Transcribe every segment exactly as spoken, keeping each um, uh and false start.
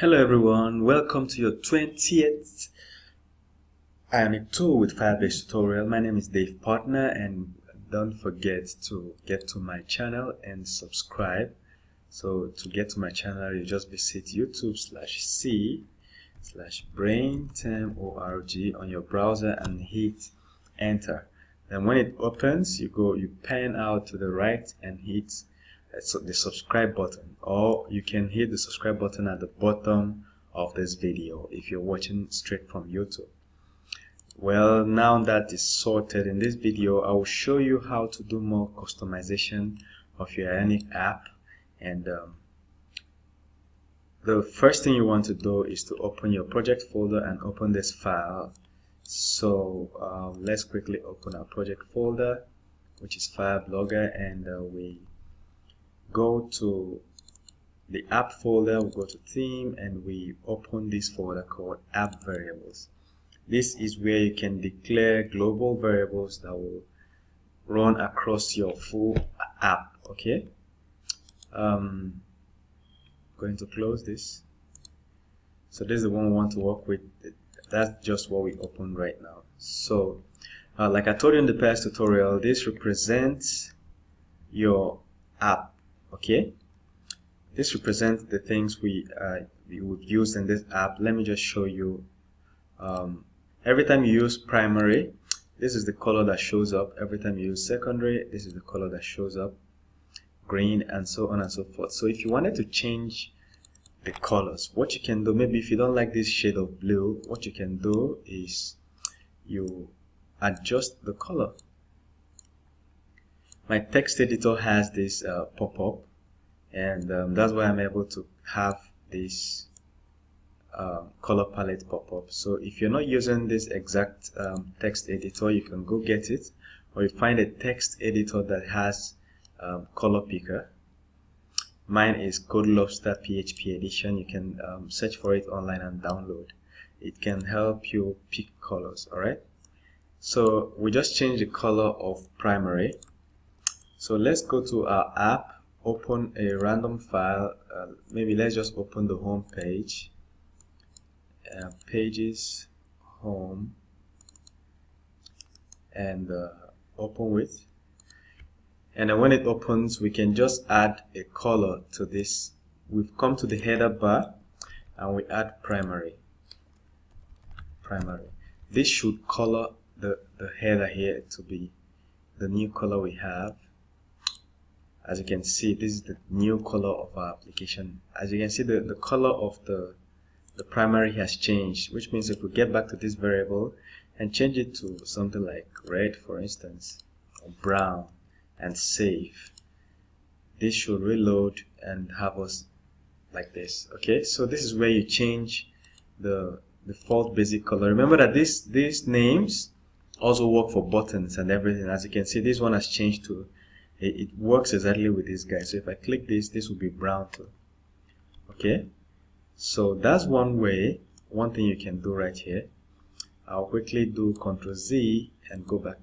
Hello everyone, welcome to your twentieth Ionic tool with Firebase tutorial. My name is Dave Partner, and don't forget to get to my channel and subscribe. So to get to my channel, you just visit youtube slash c slash braintemp dot org on your browser and hit enter. Then when it opens, you go, you pan out to the right and hit the subscribe button, or you can hit the subscribe button at the bottom of this video if you're watching straight from YouTube. Well, now that is sorted, in this video I will show you how to do more customization of your Ionic app. And um, the first thing you want to do is to open your project folder and open this file. So uh, let's quickly open our project folder, which is Fireblogger, and uh, we go to the app folder, we go to theme, and we open this folder called app variables. This is where you can declare global variables that will run across your full app. Okay, um, I'm going to close this. So this is the one we want to work with. That's just what we open right now. So uh, like I told you in the past tutorial, this represents your app. Okay, this represents the things we uh, we would use in this app. Let me just show you. Um, every time you use primary, this is the color that shows up. Every time you use secondary, this is the color that shows up, green, and so on and so forth. So if you wanted to change the colors, what you can do, maybe if you don't like this shade of blue, what you can do is you adjust the color. My text editor has this uh, pop-up, and um, that's why I'm able to have this um, color palette pop-up. So if you're not using this exact um, text editor, you can go get it, or you find a text editor that has um, color picker. Mine is CodeLobster P H P edition. You can um, search for it online and download. It can help you pick colors. All right. So we just change the color of primary. So let's go to our app, open a random file. Uh, maybe let's just open the home page. Uh, pages, home, and uh, open with. And then when it opens, we can just add a color to this. We've come to the header bar, and we add primary. Primary. This should color the, the header here to be the new color we have. As you can see, this is the new color of our application. As you can see, the, the color of the, the primary has changed, which means if we get back to this variable and change it to something like red, for instance, or brown, and save, this should reload and have us like this. Okay, so this is where you change the default basic color. Remember that this, these names also work for buttons and everything. As you can see, this one has changed to, it works exactly with this guy. So if I click this, this will be brown too. Okay, so that's one way, one thing you can do right here. I'll quickly do Control Z and go back.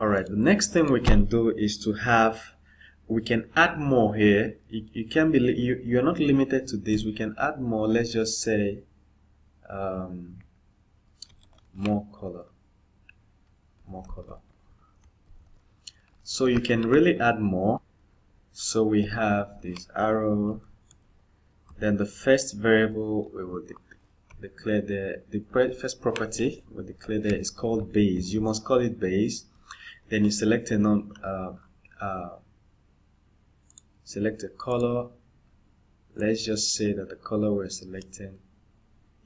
All right, the next thing we can do is to have, we can add more here. You, you can be, you, you're not limited to this. We can add more. Let's just say um, more color. More color. So you can really add more. So we have this arrow, then the first variable we will de declare there, the first property we declare there is called base. You must call it base. Then you select a non uh, uh, select a color. Let's just say that the color we're selecting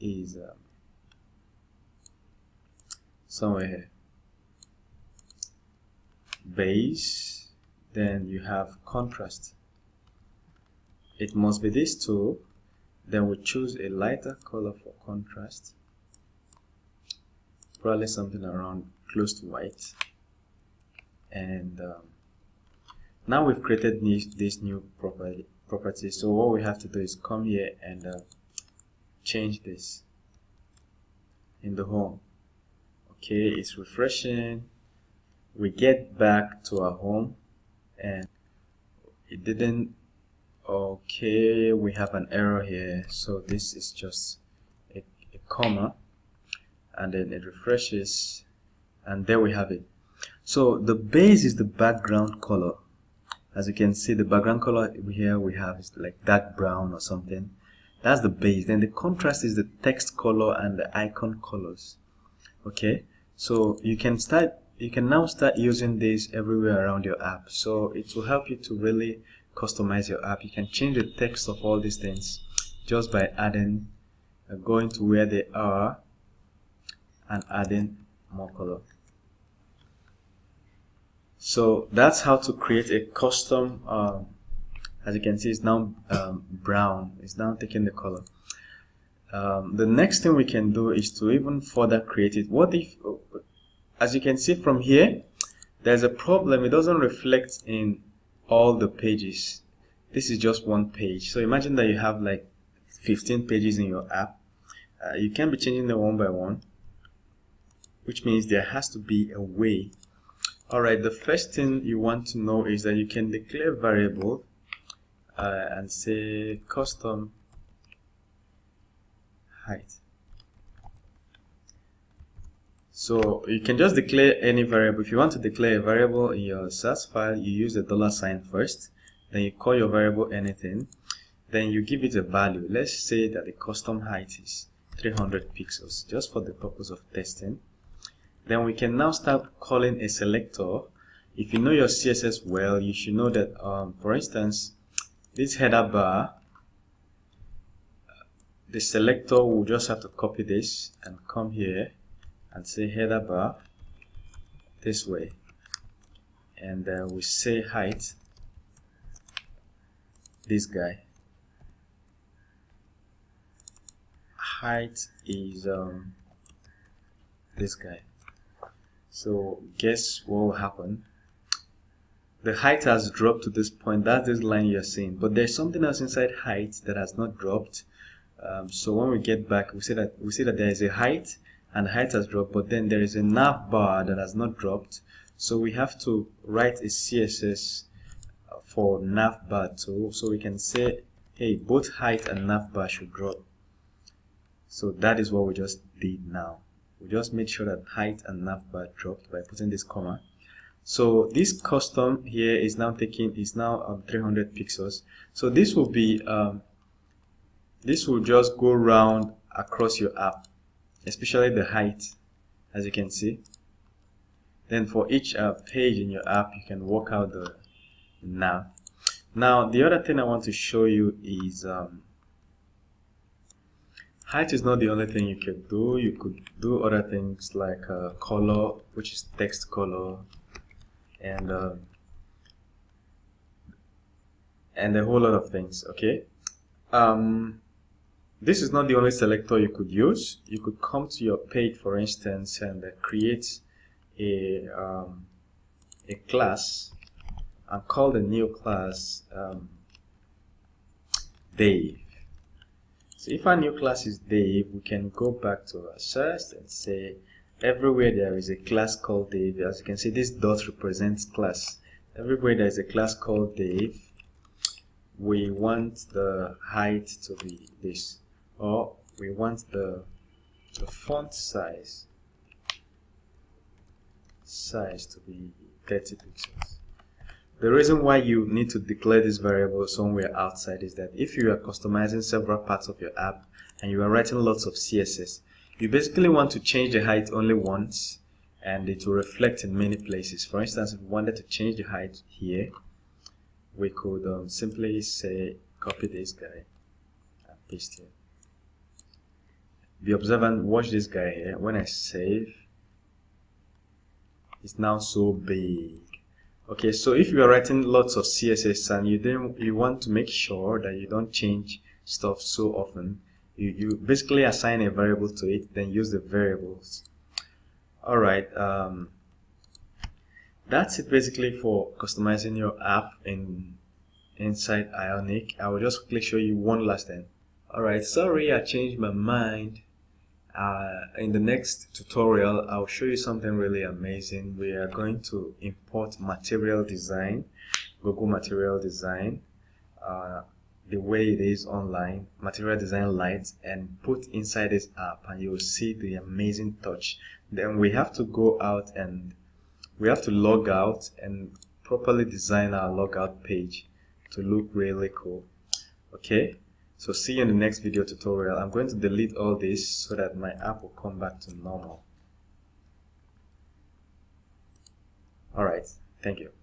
is um, somewhere here, base. Then you have contrast. It must be these two. Then we choose a lighter color for contrast, probably something around close to white. And um, now we've created new, this new property property so what we have to do is come here and uh, change this in the home. Okay, it's refreshing. We get back to our home, and it didn't Okay, we have an error here. So this is just a, a comma, and then it refreshes, and there we have it. So the base is the background color. As you can see, the background color here we have is like dark brown or something. That's the base. Then the contrast is the text color and the icon colors. Okay, so you can start you can now start using this everywhere around your app. So it will help you to really customize your app. You can change the text of all these things just by adding, uh, going to where they are and adding more color. So that's how to create a custom, um, as you can see, it's now um, brown. It's now taking the color. Um, the next thing we can do is to even further create it. What if, as you can see from here, there's a problem. It doesn't reflect in all the pages. This is just one page. So imagine that you have like fifteen pages in your app. Uh, you can't be changing them one by one, which means there has to be a way. Alright, the first thing you want to know is that you can declare variable uh, and say custom height. So you can just declare any variable. If you want to declare a variable in your Sass file, you use a dollar sign first, then you call your variable anything, then you give it a value. Let's say that the custom height is three hundred pixels, just for the purpose of testing. Then we can now start calling a selector. If you know your C S S well, you should know that, um, for instance, this header bar, the selector will just have to copy this and come here and say header bar this way. And uh, we say height, this guy. Height is um, this guy. So guess what will happen? The height has dropped to this point. That's this line you're seeing. But there's something else inside height that has not dropped. Um, so when we get back, we see that we see that there is a height, and height has dropped. But then there is a nav bar that has not dropped. So we have to write a C S S for nav bar too. So we can say, hey, both height and nav bar should drop. So that is what we just did now. We just made sure that height and navbar dropped by putting this comma. So this custom here is now taking is now um, three hundred pixels. So this will be um, this will just go round across your app, especially the height, as you can see. Then for each uh, page in your app, you can work out the nav. Now the other thing I want to show you is. Um, Height is not the only thing you can do. You could do other things like uh, color, which is text color, and uh, and a whole lot of things. Okay, um, this is not the only selector you could use. You could come to your page, for instance, and uh, create a um, a class and call the new class um, Dave. So if our new class is Dave, we can go back to our search and say everywhere there is a class called Dave. As you can see, this dot represents class. Everywhere there is a class called Dave, we want the height to be this, or we want the, the font size size to be thirty pixels. The reason why you need to declare this variable somewhere outside is that if you are customizing several parts of your app and you are writing lots of C S S, you basically want to change the height only once and it will reflect in many places. For instance, if we wanted to change the height here, we could um, simply say copy this guy and paste here. Be observant, watch this guy here. When I save, it's now so big. Okay, so if you are writing lots of C S S and you didn't, you want to make sure that you don't change stuff so often, you, you basically assign a variable to it, then use the variables. All right, um, that's it basically for customizing your app in inside Ionic. I will just quickly show you one last thing. All right, sorry, I changed my mind. Uh, in the next tutorial, I'll show you something really amazing. We are going to import material design, Google material design, uh, the way it is online, Material Design Lite, and put inside this app, and you'll see the amazing touch. Then we have to go out and we have to log out and properly design our logout page to look really cool. Okay, so see you in the next video tutorial. I'm going to delete all this so that my app will come back to normal. All right, thank you.